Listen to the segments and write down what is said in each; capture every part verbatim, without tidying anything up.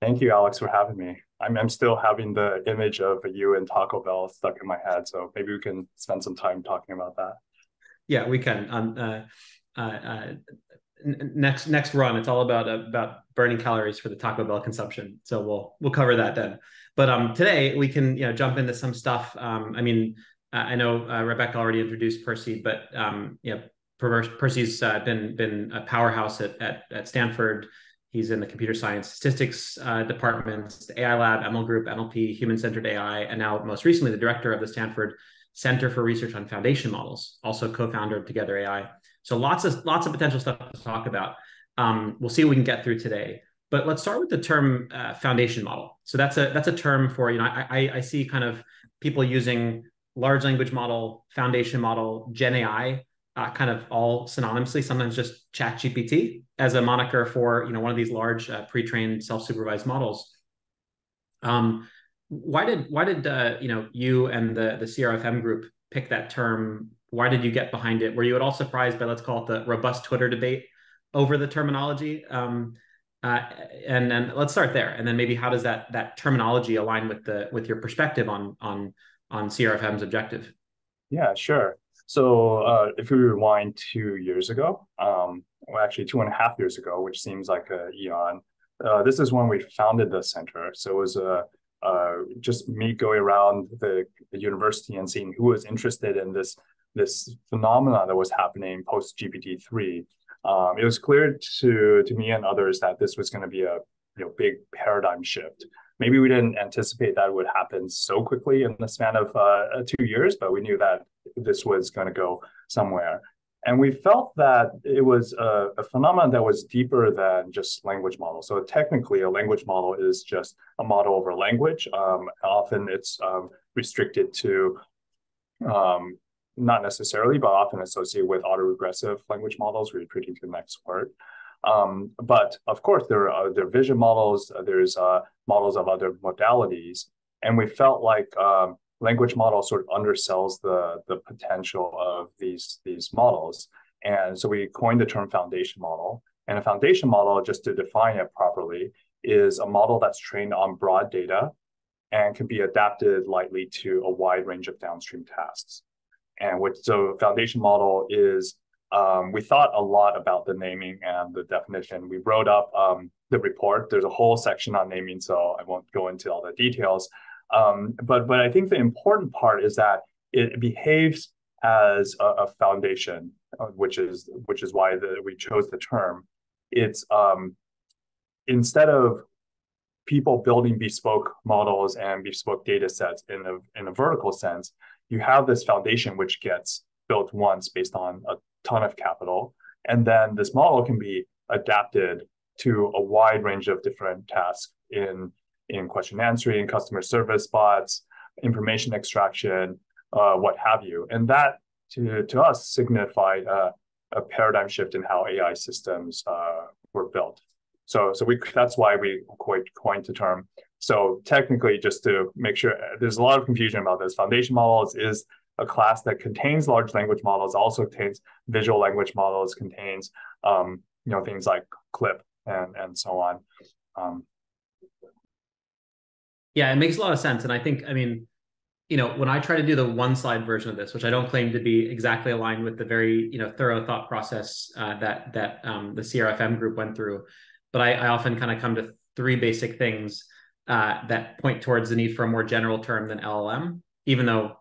Thank you, Alex, for having me. I'm, I'm still having the image of you and Taco Bell stuck in my head, so maybe we can spend some time talking about that. Yeah, we can. Um, uh, uh, uh, next next run, it's all about uh, about burning calories for the Taco Bell consumption. So we'll we'll cover that then. But um, today we can you know jump into some stuff. Um, I mean, I know uh, Rebecca already introduced Percy, but um, you know, Percy's uh, been been a powerhouse at at, at Stanford. He's in the computer science statistics uh, departments, the A I lab, M L group, M L P, human-centered A I, and now most recently the director of the Stanford Center for Research on Foundation Models, also co-founder of Together A I. So lots of lots of potential stuff to talk about. Um, we'll see what we can get through today. But let's start with the term uh, foundation model. So that's a that's a term for you know I, I I see kind of people using large language model, foundation model, Gen A I. Uh, kind of all synonymously, sometimes just ChatGPT as a moniker for you know one of these large uh, pre-trained self-supervised models. Um, why did why did uh, you know you and the the C R F M group pick that term? Why did you get behind it? Were you at all surprised by, let's call it, the robust Twitter debate over the terminology? Um, uh, and then let's start there, and then maybe how does that that terminology align with the with your perspective on on on C R F M's objective? Yeah, sure. So uh, if we rewind two years ago, um, well, actually two and a half years ago, which seems like an eon, uh, this is when we founded the center. So it was uh, uh, just me going around the, the university and seeing who was interested in this this phenomenon that was happening post G P T three. Um, it was clear to to me and others that this was going to be a you know big paradigm shift. Maybe we didn't anticipate that it would happen so quickly in the span of uh, two years, but we knew that this was going to go somewhere. And we felt that it was a, a phenomenon that was deeper than just language models. So technically, a language model is just a model over language. Um, often it's um, restricted to, um, not necessarily, but often associated with autoregressive language models, retreating to the next word. Um, but of course, there are there are vision models, there's uh, models of other modalities. And we felt like um, language model sort of undersells the, the potential of these, these models. And so we coined the term foundation model. And a foundation model, just to define it properly, is a model that's trained on broad data and can be adapted lightly to a wide range of downstream tasks. And what, so foundation model is, Um, we thought a lot about the naming and the definition. We wrote up um, the report. There's a whole section on naming, so I won't go into all the details. Um, but, but I think the important part is that it behaves as a, a foundation, which is, which is why the, we chose the term. It's um, instead of people building bespoke models and bespoke data sets in a, in a vertical sense, you have this foundation which gets built once based on a ton of capital, and then this model can be adapted to a wide range of different tasks in in question answering, customer service bots, information extraction, uh, what have you. And that, to to us, signified uh, a paradigm shift in how A I systems uh, were built. So so we that's why we quite coined the term. So technically, just to make sure, there's a lot of confusion about this. Foundation models is a class that contains large language models, also contains visual language models, contains um, you know things like CLIP and and so on. Um, yeah, it makes a lot of sense, and I think I mean, you know, when I try to do the one slide version of this, which I don't claim to be exactly aligned with the very you know thorough thought process uh, that that um, the C R F M group went through, but I, I often kind of come to three basic things uh, that point towards the need for a more general term than L L M, even though.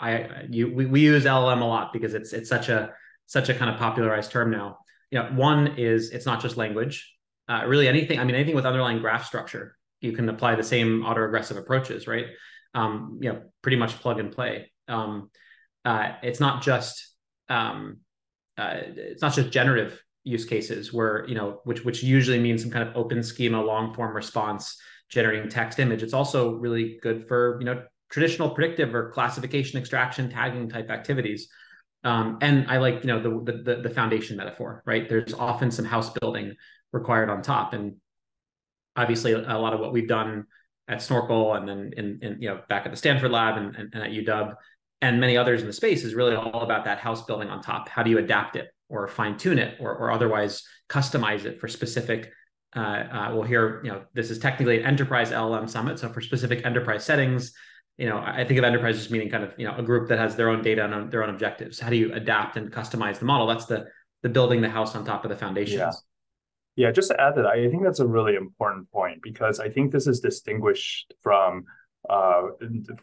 I you we, we use L L M a lot because it's it's such a such a kind of popularized term now. You know, one is it's not just language. Uh, really, anything. I mean, anything with underlying graph structure, you can apply the same autoregressive approaches, right? Um, you know, pretty much plug and play. Um, uh, it's not just um, uh, it's not just generative use cases where you know which which usually means some kind of open schema, long form response, generating text, image. It's also really good for you know. traditional predictive or classification, extraction, tagging type activities, um, and I like you know the, the the foundation metaphor, right? There's often some house building required on top, and obviously a lot of what we've done at Snorkel and then in, in you know back at the Stanford lab and, and, and at U W and many others in the space is really all about that house building on top. How do you adapt it or fine tune it or or otherwise customize it for specific uh, uh, we'll hear, you know, this is technically an enterprise L L M summit. So for specific enterprise settings, you know, I think of enterprise just meaning kind of, you know, a group that has their own data and their own objectives. How do you adapt and customize the model? That's the the building the house on top of the foundations. Yeah. Yeah, just to add to that, I think that's a really important point, because I think this is distinguished from, uh,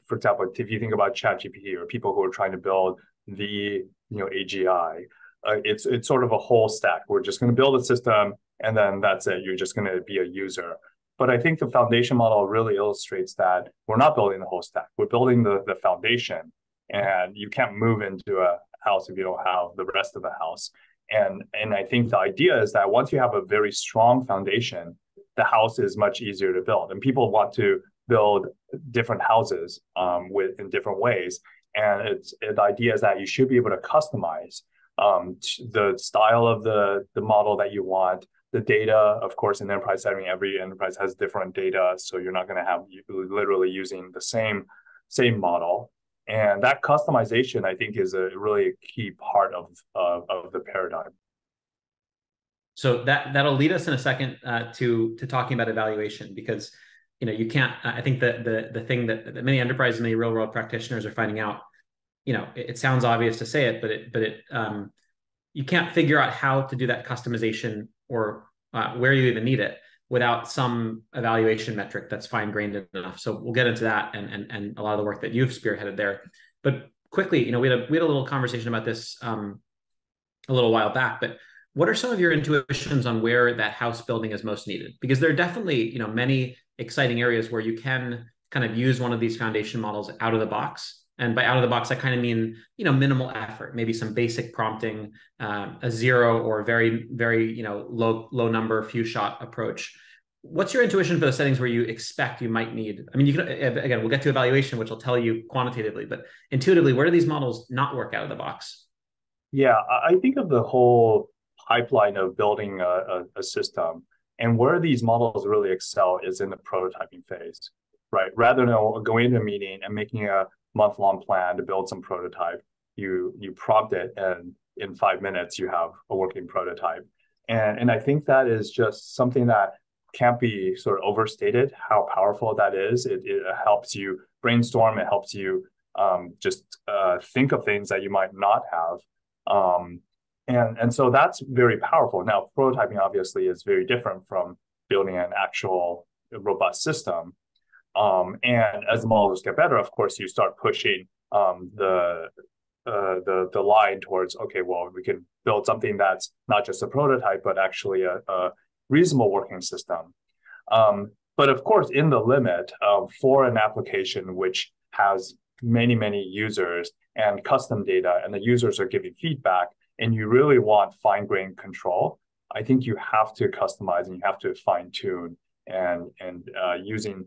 for example, if you think about ChatGPT or people who are trying to build the, you know, A G I, uh, it's it's sort of a whole stack. We're just going to build a system, and then that's it. You're just going to be a user. But I think the foundation model really illustrates that we're not building the whole stack. We're building the, the foundation, and you can't move into a house if you don't have the rest of the house. And, and I think the idea is that once you have a very strong foundation, the house is much easier to build. And people want to build different houses um, with in different ways. And it's, the idea is that you should be able to customize um, the style of the, the model that you want, the data. Of course, in enterprise setting, every enterprise has different data. So you're not going to have literally using the same, same model. And that customization, I think, is a really key part of, of, of the paradigm. So that, that'll lead us in a second uh, to, to talking about evaluation, because, you know, you can't, I think that the, the thing that, that many enterprises, many real world practitioners are finding out, you know, it, it sounds obvious to say it, but it, but it, um, you can't figure out how to do that customization or uh, where you even need it without some evaluation metric that's fine-grained enough. So we'll get into that and, and, and a lot of the work that you've spearheaded there. But quickly, you know, we had a, we had a little conversation about this um, a little while back, but what are some of your intuitions on where that house building is most needed? Because there are definitely, you know, many exciting areas where you can kind of use one of these foundation models out of the box. And by out of the box, I kind of mean, you know, minimal effort, maybe some basic prompting, um, a zero or very, very, you know, low, low number, few shot approach. What's your intuition for the settings where you expect you might need? I mean, you can, again, we'll get to evaluation, which will tell you quantitatively, but intuitively, where do these models not work out of the box? Yeah, I think of the whole pipeline of building a, a, a system, and where these models really excel is in the prototyping phase, right? Rather than going into a meeting and making a month-long plan to build some prototype, you you prompt it, and in five minutes you have a working prototype. And and I think that is just something that can't be sort of overstated how powerful that is. It, it helps you brainstorm. It helps you um, just uh, think of things that you might not have. Um, and and so that's very powerful. Now, prototyping obviously is very different from building an actual robust system. Um, and as the models get better, of course, you start pushing um, the, uh, the the line towards, okay, well, we can build something that's not just a prototype, but actually a, a reasonable working system. Um, but of course, in the limit uh, for an application which has many, many users and custom data, and the users are giving feedback, and you really want fine-grained control, I think you have to customize and you have to fine-tune and, and uh, using...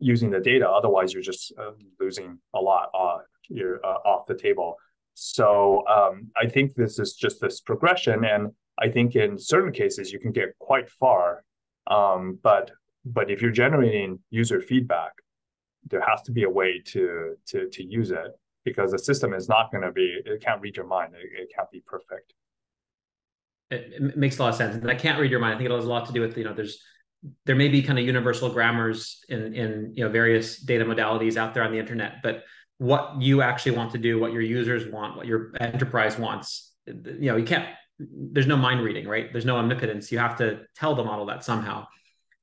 using the data. Otherwise, you're just uh, losing a lot off, you're, uh, off the table. So um, I think this is just this progression. And I think in certain cases, you can get quite far. Um, but but if you're generating user feedback, there has to be a way to, to, to use it, because the system is not going to be, it can't read your mind. It, it can't be perfect. It, it makes a lot of sense. And I can't read your mind. I think it has a lot to do with, you know, there's there may be kind of universal grammars in, in, you know, various data modalities out there on the internet, but what you actually want to do, what your users want, what your enterprise wants, you know, you can't, there's no mind reading, right? There's no omnipotence. You have to tell the model that somehow.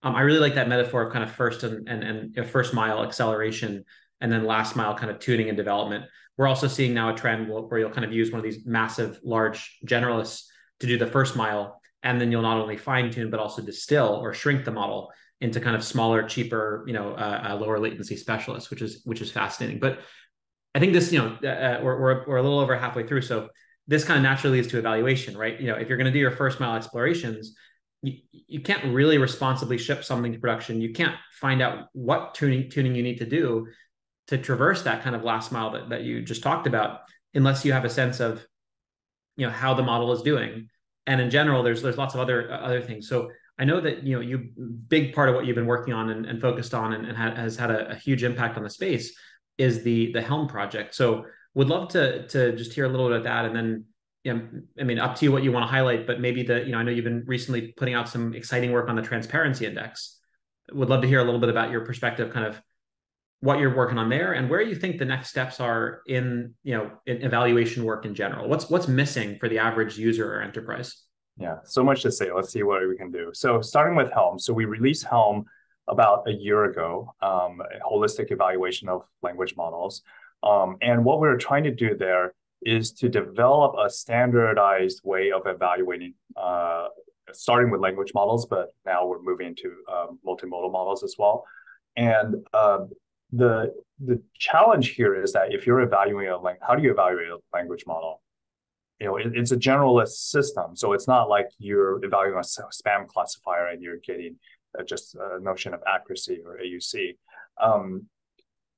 Um, I really like that metaphor of kind of first and, and, and you know, first mile acceleration, and then last mile kind of tuning and development. We're also seeing now a trend where you'll kind of use one of these massive, large generalists to do the first mile. And then you'll not only fine tune, but also distill or shrink the model into kind of smaller, cheaper, you know, uh, uh, lower latency specialists, which is which is fascinating. But I think this, you know, uh, we're, we're, we're a little over halfway through. So this kind of naturally leads to evaluation, right? You know, if you're going to do your first mile explorations, you, you can't really responsibly ship something to production. You can't find out what tuning, tuning you need to do to traverse that kind of last mile that, that you just talked about, unless you have a sense of, you know, how the model is doing. And in general, there's there's lots of other uh, other things. So I know that, you know, you big part of what you've been working on and, and focused on and, and ha has had a, a huge impact on the space is the the Helm project. So would love to to just hear a little bit of that, and then you know, I mean, up to you what you want to highlight, but maybe the, you know, I know you've been recently putting out some exciting work on the transparency index. Would love to hear a little bit about your perspective, kind of what you're working on there and where you think the next steps are in, you know, in evaluation work in general. What's, what's missing for the average user or enterprise? Yeah, so much to say. Let's see what we can do. So starting with Helm. So we released Helm about a year ago, um, a holistic evaluation of language models. Um, and what we're trying to do there is to develop a standardized way of evaluating, uh, starting with language models, but now we're moving to um, multimodal models as well. And uh, the the challenge here is that if you're evaluating a language, how do you evaluate a language model? You know, it, it's a generalist system, so it's not like you're evaluating a spam classifier and you're getting uh, just a notion of accuracy or A U C. Um,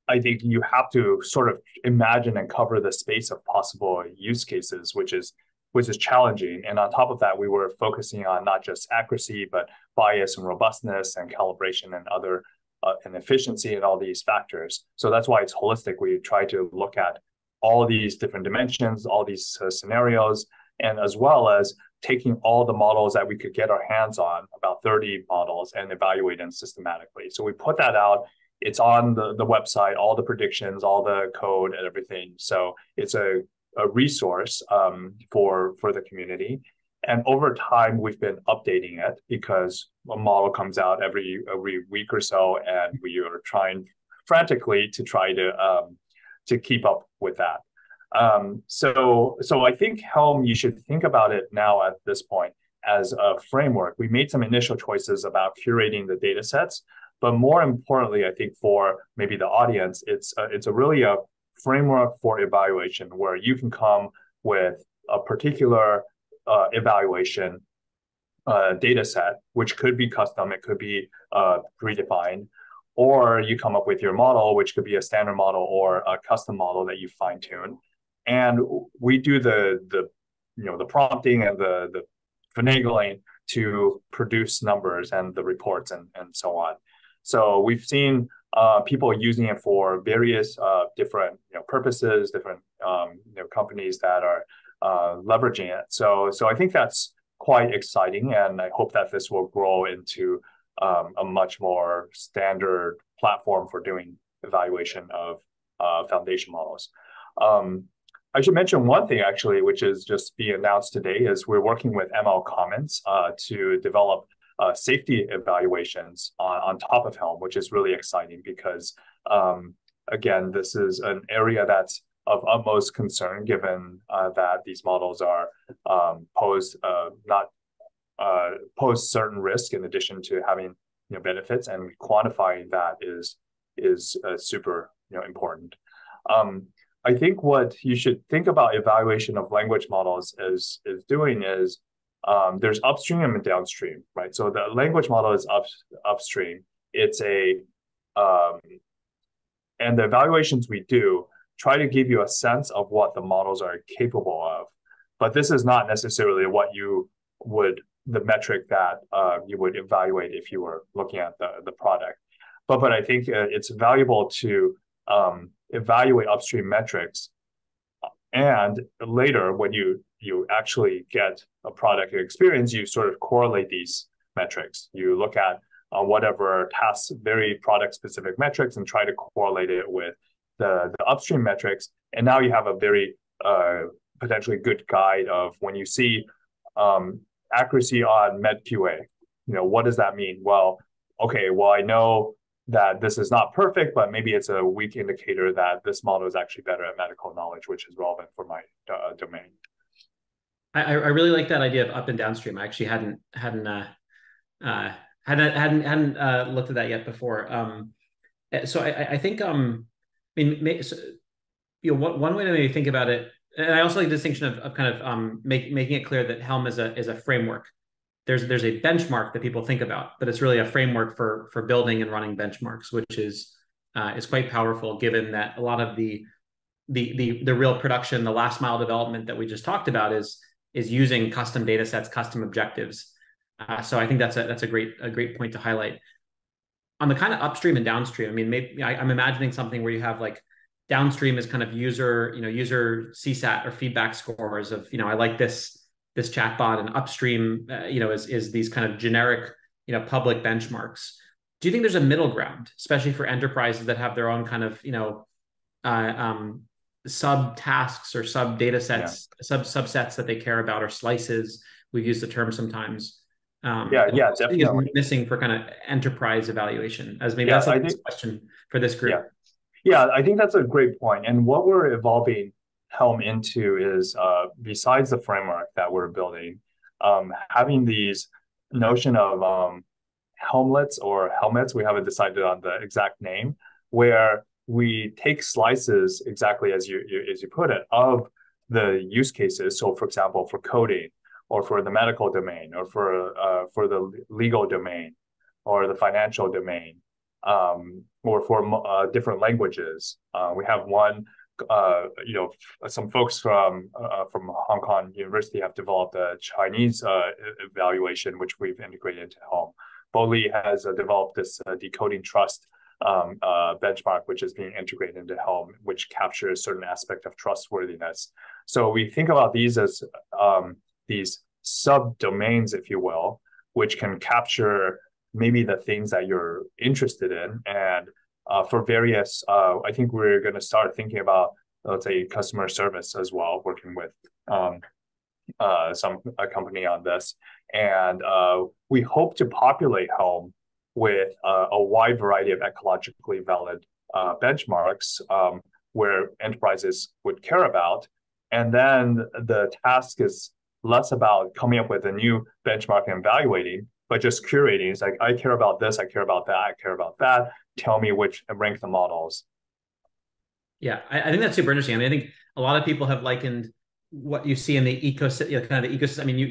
I think you have to sort of imagine and cover the space of possible use cases, which is which is challenging. And on top of that, we were focusing on not just accuracy, but bias and robustness and calibration and other uh, and efficiency and all these factors. So that's why it's holistic. We try to look at all these different dimensions, all these uh, scenarios, and as well as taking all the models that we could get our hands on, about thirty models, and evaluate them systematically. So we put that out. It's on the, the website, all the predictions, all the code and everything. So it's a, a resource um, for, for the community. And over time, we've been updating it because a model comes out every, every week or so, and we are trying frantically to try to um, to keep up with that. Um, so, so I think Helm, you should think about it now at this point as a framework. We made some initial choices about curating the data sets, but more importantly, I think for maybe the audience, it's a, it's a really a framework for evaluation where you can come with a particular uh, evaluation uh, data set, which could be custom, it could be uh, predefined, or you come up with your model, which could be a standard model or a custom model that you fine tune. And we do the, the, you know, the prompting and the, the finagling to produce numbers and the reports and, and so on. So we've seen uh, people using it for various uh, different you know, purposes, different um, you know, companies that are uh, leveraging it. So, so I think that's quite exciting, and I hope that this will grow into Um, a much more standard platform for doing evaluation of uh, foundation models. Um, I should mention one thing actually, which is just be announced today, is we're working with M L Commons uh, to develop uh, safety evaluations on, on top of Helm, which is really exciting because, um, again, this is an area that's of utmost concern given uh, that these models are um, posed uh, not Uh, pose certain risk in addition to having you know benefits, and quantifying that is is uh, super you know important. Um, I think what you should think about evaluation of language models is is doing is um, there's upstream and downstream, right? So the language model is up upstream. It's a um, and the evaluations we do try to give you a sense of what the models are capable of, but this is not necessarily what you would the metric that uh, you would evaluate if you were looking at the, the product. But, but I think uh, it's valuable to um, evaluate upstream metrics. And later, when you, you actually get a product experience, you sort of correlate these metrics. You look at uh, whatever tasks, very product-specific metrics, and try to correlate it with the, the upstream metrics. And now you have a very uh, potentially good guide of when you see um, accuracy on MedQA. You know, what does that mean? Well, okay, well, I know that this is not perfect, but maybe it's a weak indicator that this model is actually better at medical knowledge, which is relevant for my uh, domain. I, I really like that idea of up and downstream. I actually hadn't hadn't uh, uh, hadn't hadn't, hadn't uh, looked at that yet before. Um, so I, I think um, I mean, so, you know, one, one way to maybe think about it. And I also like the distinction of, of kind of um, make, making it clear that Helm is a is a framework. There's there's a benchmark that people think about, but it's really a framework for for building and running benchmarks, which is uh, is quite powerful given that a lot of the the the the real production, the last mile development that we just talked about is is using custom data sets, custom objectives. Uh, so I think that's a that's a great a great point to highlight. On the kind of upstream and downstream, I mean, maybe I, I'm imagining something where you have like Downstream is kind of user, you know, user C SAT or feedback scores of, you know, I like this this chatbot, and upstream, uh, you know, is is these kind of generic, you know, public benchmarks. Do you think there's a middle ground, especially for enterprises that have their own kind of, you know, uh, um, sub tasks or sub data sets, yeah. sub subsets that they care about, or slices? We use the term sometimes. Um, yeah, yeah, definitely. Is missing for kind of enterprise evaluation, as maybe yeah, that's a nice think, question for this group. Yeah. Yeah, I think that's a great point. And what we're evolving Helm into is, uh, besides the framework that we're building, um, having these notion of um, helmlets or helmets, we haven't decided on the exact name, where we take slices, exactly as you, you as you put it, of the use cases. So for example, for coding, or for the medical domain, or for uh, for the legal domain, or the financial domain, um, or for uh, different languages. Uh, we have one, uh, you know, some folks from uh, from Hong Kong University have developed a Chinese uh, evaluation, which we've integrated into Helm. Bo Li has uh, developed this uh, Decoding Trust um, uh, benchmark, which is being integrated into Helm, which captures certain aspect of trustworthiness. So we think about these as um, these subdomains, if you will, which can capture maybe the things that you're interested in. And uh, for various, uh, I think we're going to start thinking about, let's say, customer service as well, working with um, uh, some a company on this. And uh, we hope to populate Helm with uh, a wide variety of ecologically valid uh, benchmarks um, where enterprises would care about. And then the task is less about coming up with a new benchmark and evaluating, but just curating. It's like, I care about this, I care about that, I care about that. Tell me which, and rank the models. Yeah, I, I think that's super interesting. I mean, I think a lot of people have likened what you see in the ecosystem, you know, kind of the ecosystem. I mean, you,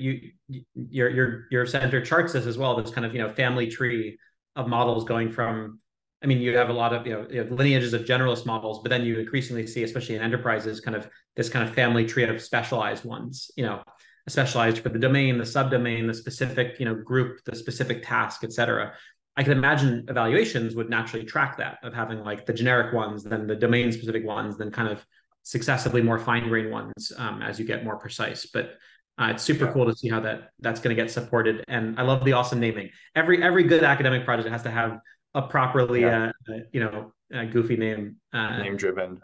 you, your, your, your center charts this as well. This kind of, you know, family tree of models going from. I mean, you have a lot of, you know, you have lineages of generalist models, but then you increasingly see, especially in enterprises, kind of this kind of family tree of specialized ones. You know. Specialized for the domain, the subdomain, the specific, you know, group, the specific task, et cetera. I can imagine evaluations would naturally track that, of having like the generic ones, then the domain specific ones, then kind of successively more fine-grained ones um, as you get more precise. But uh, it's super cool to see how that that's going to get supported. And I love the awesome naming. Every every good academic project has to have a properly, yeah. uh, you know, uh, goofy name. Uh, Name-driven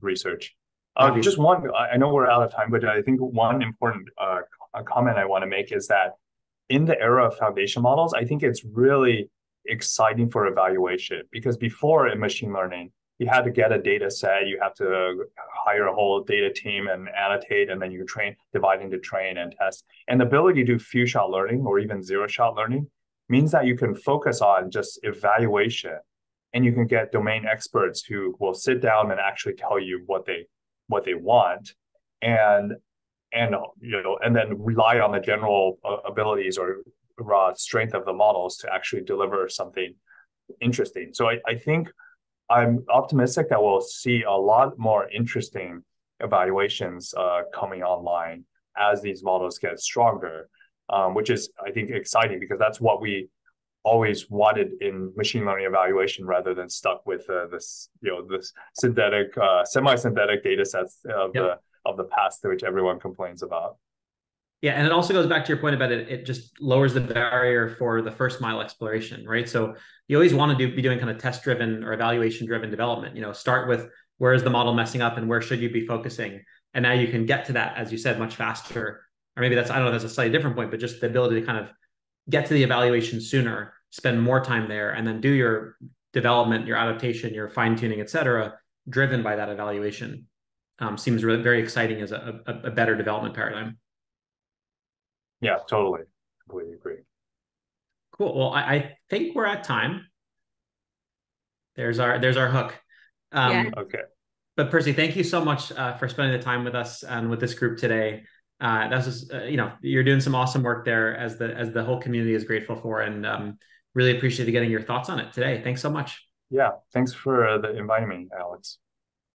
research. Uh, just one, I know we're out of time, but I think one important uh, comment I want to make is that in the era of foundation models, I think it's really exciting for evaluation, because before in machine learning, you had to get a data set, you have to hire a whole data team and annotate, and then you train, divide into train and test. And the ability to do few-shot learning or even zero-shot learning means that you can focus on just evaluation, and you can get domain experts who will sit down and actually tell you what they what they want, and and you know, and then rely on the general uh, abilities or raw strength of the models to actually deliver something interesting. So I, I think I'm optimistic that we'll see a lot more interesting evaluations uh, coming online as these models get stronger, um, which is, I think, exciting, because that's what we always wanted in machine learning evaluation, rather than stuck with uh, this, you know, this synthetic, uh, semi-synthetic data sets of, yep. the, of the past, which everyone complains about. Yeah, and it also goes back to your point about it, it just lowers the barrier for the first mile exploration, right? So you always want to do, be doing kind of test-driven or evaluation-driven development, you know, start with where is the model messing up and where should you be focusing? And now you can get to that, as you said, much faster. Or maybe that's, I don't know, that's a slightly different point, but just the ability to kind of get to the evaluation sooner, spend more time there, and then do your development, your adaptation, your fine tuning, et cetera, driven by that evaluation. Um, seems really very exciting as a, a, a better development paradigm. Yeah, totally. Completely agree. Cool. Well, I, I think we're at time. There's our, there's our hook. Um, yeah. Okay. But Percy, thank you so much uh, for spending the time with us and with this group today. Uh, that's just, uh, you know, you're doing some awesome work there, as the as the whole community is grateful for, and um, really appreciate you getting your thoughts on it today. Thanks so much. Yeah, thanks for uh, the inviting me, Alex.